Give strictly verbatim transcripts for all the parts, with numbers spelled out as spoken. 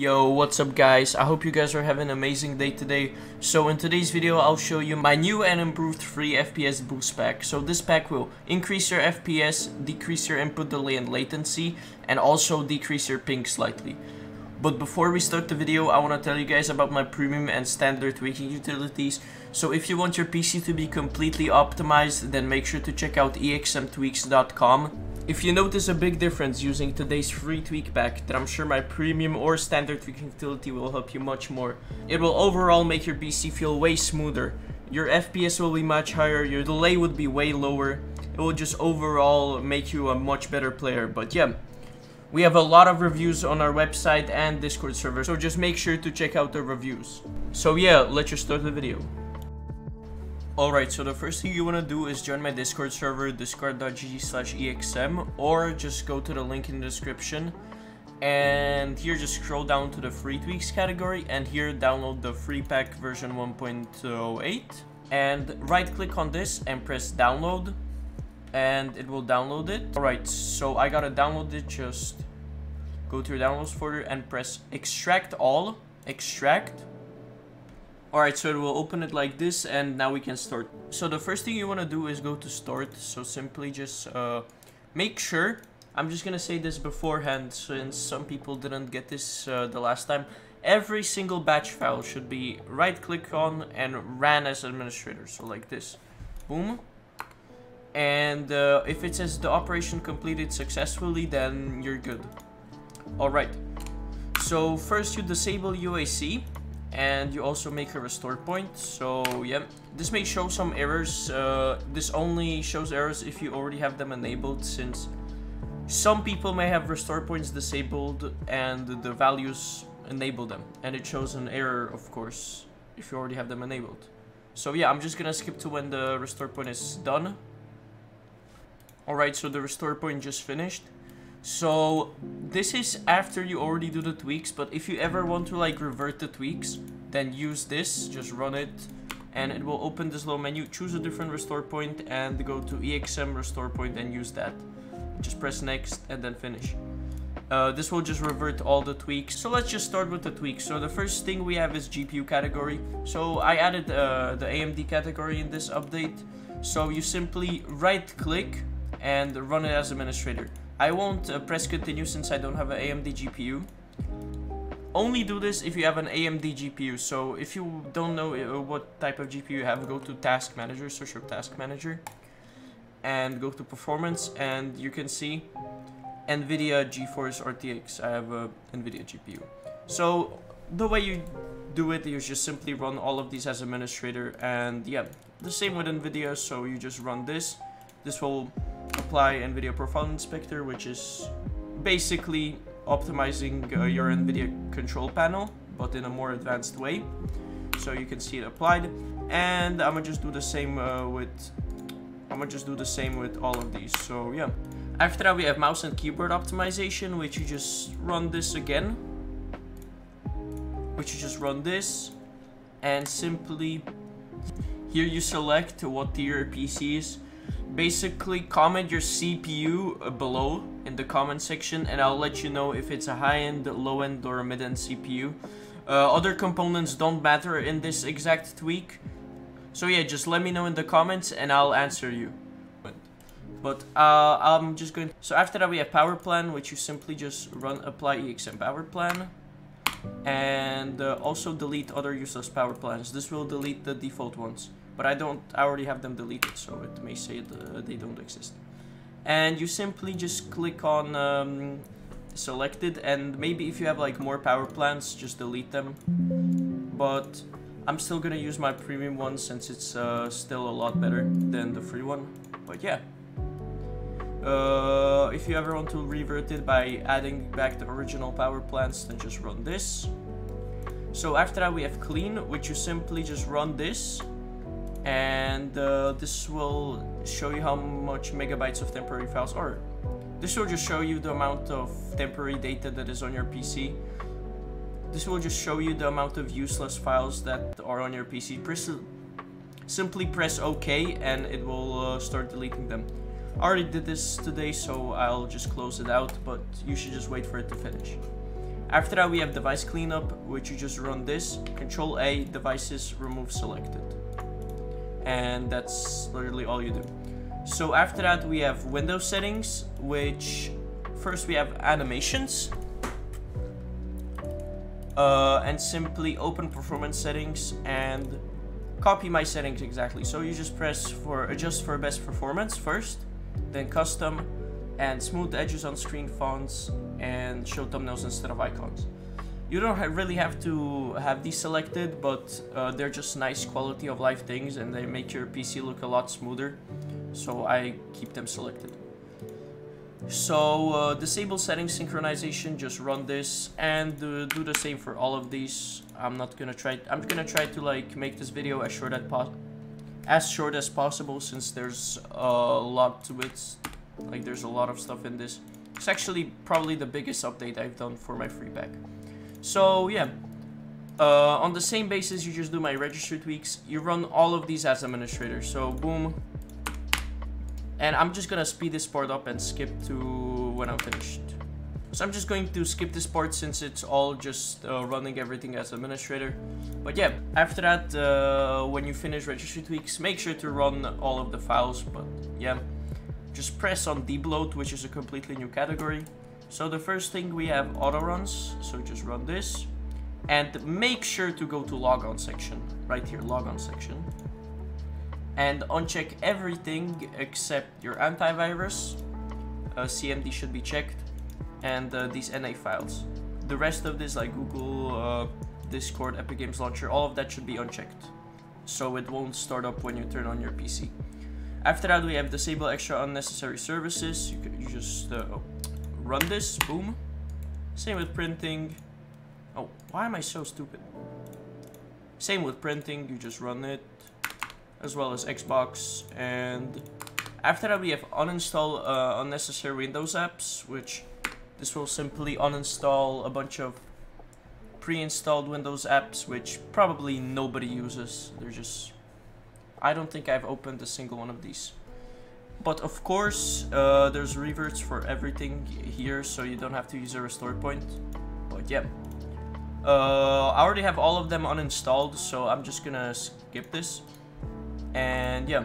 Yo, what's up guys? I hope you guys are having an amazing day today. So in today's video I'll show you my new and improved free F P S boost pack. So this pack will increase your F P S, decrease your input delay and latency, and also decrease your ping slightly. But before we start the video, I want to tell you guys about my premium and standard tweaking utilities. So if you want your P C to be completely optimized, then make sure to check out E X M tweaks dot com. If you notice a big difference using today's free tweak pack, then I'm sure my premium or standard tweaking utility will help you much more. It will overall make your P C feel way smoother. Your F P S will be much higher, your delay would be way lower. It will just overall make you a much better player. But yeah, we have a lot of reviews on our website and Discord server, so just make sure to check out the reviews. So yeah, let's just start the video. Alright, so the first thing you want to do is join my Discord server, discord dot g g slash E X M, or just go to the link in the description, and here just scroll down to the free tweaks category, and here download the free pack version one point oh eight, and right click on this and press download, and it will download it. Alright, so I gotta download it. Just go to your downloads folder and press extract all, extract. Alright, so it will open it like this, and now we can start. So the first thing you want to do is go to start. So simply just uh, make sure, I'm just going to say this beforehand since some people didn't get this uh, the last time. Every single batch file should be right click on and ran as administrator. So like this, boom. And uh, if it says the operation completed successfully, then you're good. Alright, so first you disable U A C. And you also make a restore point. So yeah, this may show some errors. Uh, this only shows errors if you already have them enabled, since some people may have restore points disabled and the values enable them, and it shows an error, of course, if you already have them enabled. So yeah, I'm just gonna skip to when the restore point is done. Alright, so the restore point just finished. So this is after you already do the tweaks, but if you ever want to like revert the tweaks, then use this, just run it, and it will open this little menu, choose a different restore point, and go to E X M restore point and use that. Just press next and then finish. Uh, this will just revert all the tweaks. So let's just start with the tweaks. So the first thing we have is G P U category. So I added uh, the A M D category in this update. So you simply right click and run it as administrator. I won't uh, press continue since I don't have an A M D G P U. Only do this if you have an A M D G P U. So if you don't know uh, what type of G P U you have, go to Task Manager, search your Task Manager, and go to Performance, and you can see NVIDIA GeForce R T X. I have a NVIDIA G P U. So the way you do it, you just simply run all of these as administrator, and yeah, the same with NVIDIA. So you just run this. This will apply NVIDIA profile inspector, which is basically optimizing uh, your NVIDIA control panel, but in a more advanced way. So you can see it applied, and I'm gonna just do the same uh, with I'm gonna just do the same with all of these. So yeah, after that we have mouse and keyboard optimization, which you just run this again, which you just run this, and simply here you select what tier your P C is. Basically comment your C P U below in the comment section, and I'll let you know if it's a high-end, low-end, or mid-end C P U. Uh, other components don't matter in this exact tweak. So yeah, just let me know in the comments and I'll answer you. But uh, I'm just going to... So after that we have power plan, which you simply just run apply E X M power plan. And uh, also delete other useless power plans. This will delete the default ones. But I don't, I already have them deleted, so it may say the, they don't exist. And you simply just click on um, selected, and maybe if you have like more power plants, just delete them. But I'm still gonna use my premium one since it's uh, still a lot better than the free one. But yeah, uh, if you ever want to revert it by adding back the original power plants, then just run this. So after that we have clean, which you simply just run this. And uh, this will show you how much megabytes of temporary files are. This will just show you the amount of temporary data that is on your P C. This will just show you the amount of useless files that are on your P C. Press, simply press OK and it will uh, start deleting them. I already did this today, so I'll just close it out, but you should just wait for it to finish. After that, we have device cleanup, which you just run this, Control A, devices, remove selected. And that's literally all you do. So after that, we have Windows settings, which first we have animations. Uh, and simply open performance settings and copy my settings exactly. So you just press for adjust for best performance first, then custom and smooth edges on screen, fonts, and show thumbnails instead of icons. You don't ha really have to have these selected, but uh, they're just nice quality of life things and they make your P C look a lot smoother. So I keep them selected. So uh, disable settings synchronization, just run this and uh, do the same for all of these. I'm not gonna try, I'm gonna try to like make this video as short as, po as, short as possible, since there's a lot to it. Like there's a lot of stuff in this. It's actually probably the biggest update I've done for my free pack. So yeah, uh, on the same basis you just do my registry tweaks. You run all of these as administrator, so boom. And I'm just gonna speed this part up and skip to when I'm finished. So I'm just going to skip this part since it's all just uh, running everything as administrator. But yeah, after that, uh, when you finish registry tweaks, make sure to run all of the files. But yeah, just press on Debloat, which is a completely new category. So the first thing we have auto runs. So just run this and make sure to go to logon section right here, logon section. And uncheck everything except your antivirus, uh, C M D should be checked, and uh, these N A files. The rest of this, like Google, uh, Discord, Epic Games Launcher, all of that should be unchecked. So it won't start up when you turn on your P C. After that, we have disable extra unnecessary services. You, could, you just uh, oh, run this, boom. Same with printing. Oh, why am I so stupid? Same with printing, you just run it. As well as Xbox. And after that we have uninstall uh, unnecessary Windows apps, which this will simply uninstall a bunch of pre-installed Windows apps which probably nobody uses. They're just, I don't think I've opened a single one of these. But of course uh, there's reverts for everything here, so you don't have to use a restore point. But yeah, uh, I already have all of them uninstalled, so I'm just gonna skip this. And yeah,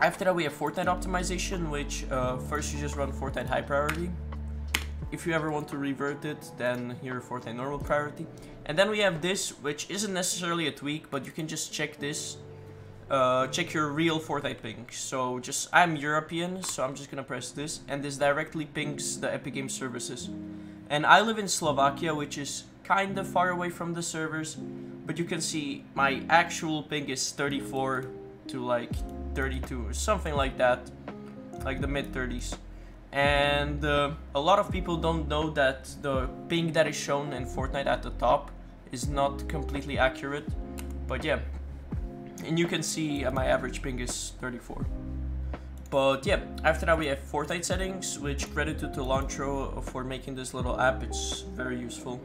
after that we have Fortnite optimization, which uh, first you just run Fortnite high priority. If you ever want to revert it, then here Fortnite normal priority. And then we have this, which isn't necessarily a tweak, but you can just check this, uh, check your real Fortnite ping. So just, I'm European, so I'm just gonna press this, and this directly pings the Epic Games services. And I live in Slovakia, which is kind of far away from the servers, but you can see my actual ping is thirty-four to like thirty-two or something like that, like the mid thirties. And uh, a lot of people don't know that the ping that is shown in Fortnite at the top is not completely accurate, but yeah. And you can see my average ping is thirty-four. But yeah, after that we have Fortnite settings, which credit to Telantro for making this little app, it's very useful.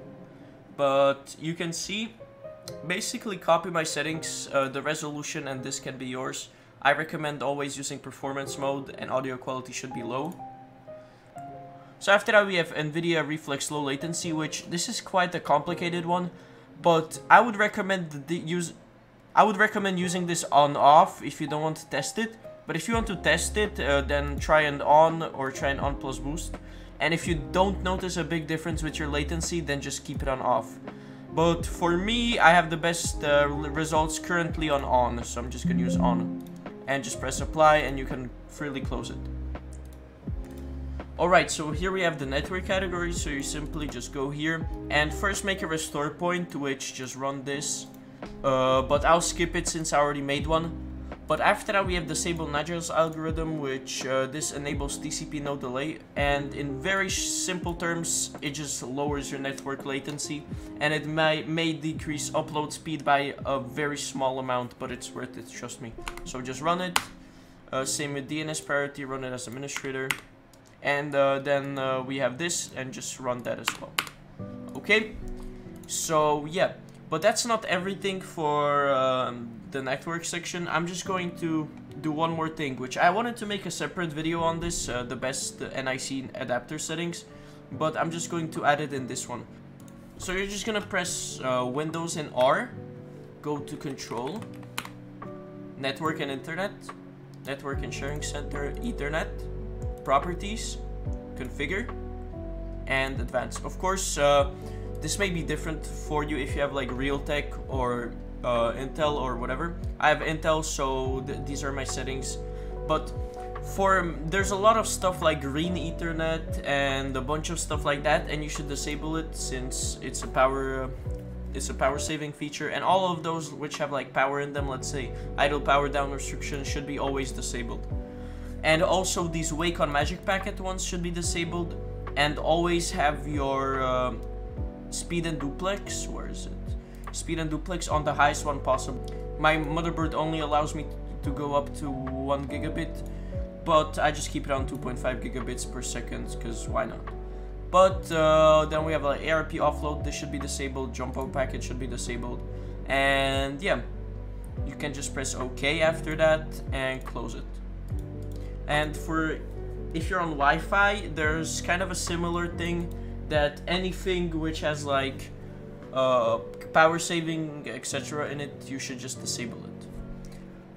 But you can see, basically copy my settings, uh, the resolution, and this can be yours. I recommend always using performance mode, and audio quality should be low. So after that we have Nvidia Reflex low latency, which this is quite a complicated one, but I would recommend the use I would recommend using this on off if you don't want to test it. But if you want to test it, uh, then try and on or try and on plus boost. And if you don't notice a big difference with your latency, then just keep it on off. But for me, I have the best uh, results currently on on, so I'm just gonna use on. And just press apply and you can freely close it. Alright, so here we have the network category, so you simply just go here. And first make a restore point, which just run this. Uh, but I'll skip it since I already made one. But after that we have disable Nigel's algorithm, which uh, this enables T C P no delay, and in very simple terms it just lowers your network latency, and it may, may decrease upload speed by a very small amount, but it's worth it, trust me. So just run it, uh, same with D N S priority, run it as administrator, and uh, then uh, we have this, and just run that as well. Okay, so yeah. But that's not everything for um, the network section. I'm just going to do one more thing, which I wanted to make a separate video on this, uh, the best N I C adapter settings. but I'm just going to add it in this one. So you're just gonna press uh, Windows and R, go to Control, Network and Internet, Network and Sharing Center, Ethernet, Properties, Configure, and Advanced. Of course, uh, this may be different for you if you have like Realtek or uh, Intel or whatever. I have Intel, so th these are my settings. But for um, there's a lot of stuff like green Ethernet and a bunch of stuff like that, and you should disable it since it's a power uh, it's a power saving feature. And all of those which have like power in them, let's say idle power down restriction, should be always disabled. And also these wake on magic packet ones should be disabled, and always have your uh, speed and duplex, where is it? Speed and duplex on the highest one possible. My motherboard only allows me to go up to one gigabit, but I just keep it on two point five gigabits per second because why not? But uh, then we have like A R P offload. This should be disabled. Jump out packet should be disabled, and yeah, you can just press OK after that and close it. And for if you're on Wi-Fi, there's kind of a similar thing, that anything which has like uh, power saving et cetera in it, you should just disable it.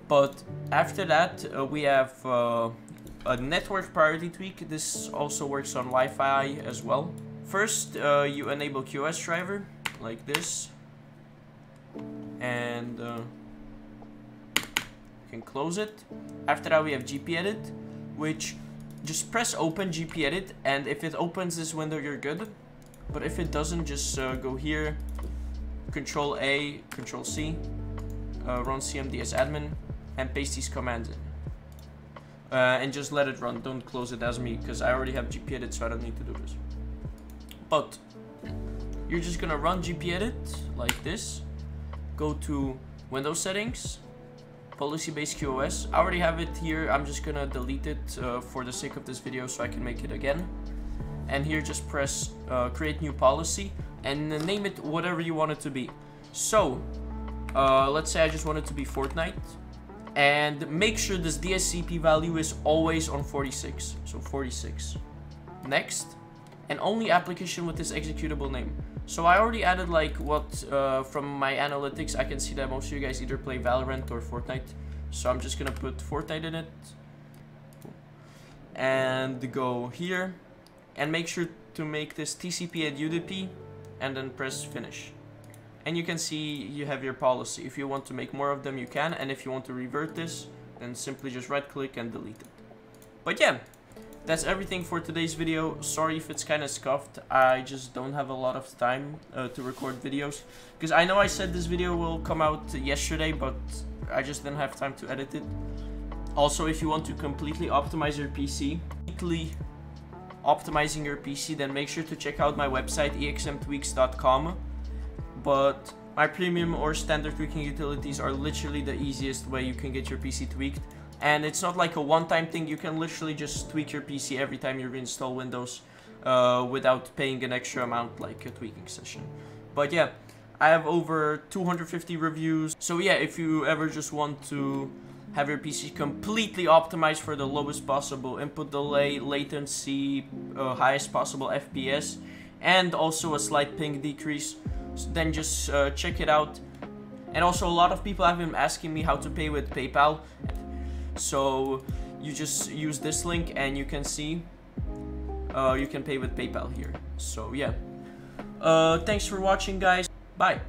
But after that, uh, we have uh, a network priority tweak. This also works on Wi-Fi as well. First, uh, you enable Q o S driver like this, and uh, you can close it. After that, we have G P Edit, which just press open G P Edit, and if it opens this window, you're good. But if it doesn't, just uh, go here, Control A, Control C, uh, run C M D as admin, and paste these commands in. Uh, and just let it run. Don't close it as me, because I already have G P Edit, so I don't need to do this. But you're just gonna run G P Edit like this. Go to Windows Settings, Policy-Based Q o S. I already have it here. I'm just gonna delete it uh, for the sake of this video so I can make it again. And here just press uh, create new policy and name it whatever you want it to be. So uh, let's say I just want it to be Fortnite, and make sure this D S C P value is always on forty-six. So forty-six. Next, and only application with this executable name. So I already added like what uh, from my analytics I can see that most of you guys either play Valorant or Fortnite, so I'm just gonna put Fortnite in it and go here and make sure to make this T C P and U D P and then press finish, and you can see you have your policy. If you want to make more of them, you can, and if you want to revert this, then simply just right click and delete it. But yeah, that's everything for today's video. Sorry if it's kind of scuffed. I just don't have a lot of time uh, to record videos, because I know I said this video will come out yesterday, but I just didn't have time to edit it. Also, if you want to completely optimize your P C, completely optimizing your P C, then make sure to check out my website E X M tweaks dot com. But my premium or standard tweaking utilities are literally the easiest way you can get your P C tweaked. And it's not like a one-time thing. You can literally just tweak your P C every time you reinstall Windows uh, without paying an extra amount like a tweaking session. But yeah, I have over two hundred fifty reviews. So yeah, if you ever just want to have your P C completely optimized for the lowest possible input delay, latency, uh, highest possible F P S, and also a slight ping decrease, then just uh, check it out. And also, a lot of people have been asking me how to pay with PayPal. So you just use this link and you can see uh, you can pay with PayPal here. So yeah, uh, thanks for watching, guys. Bye.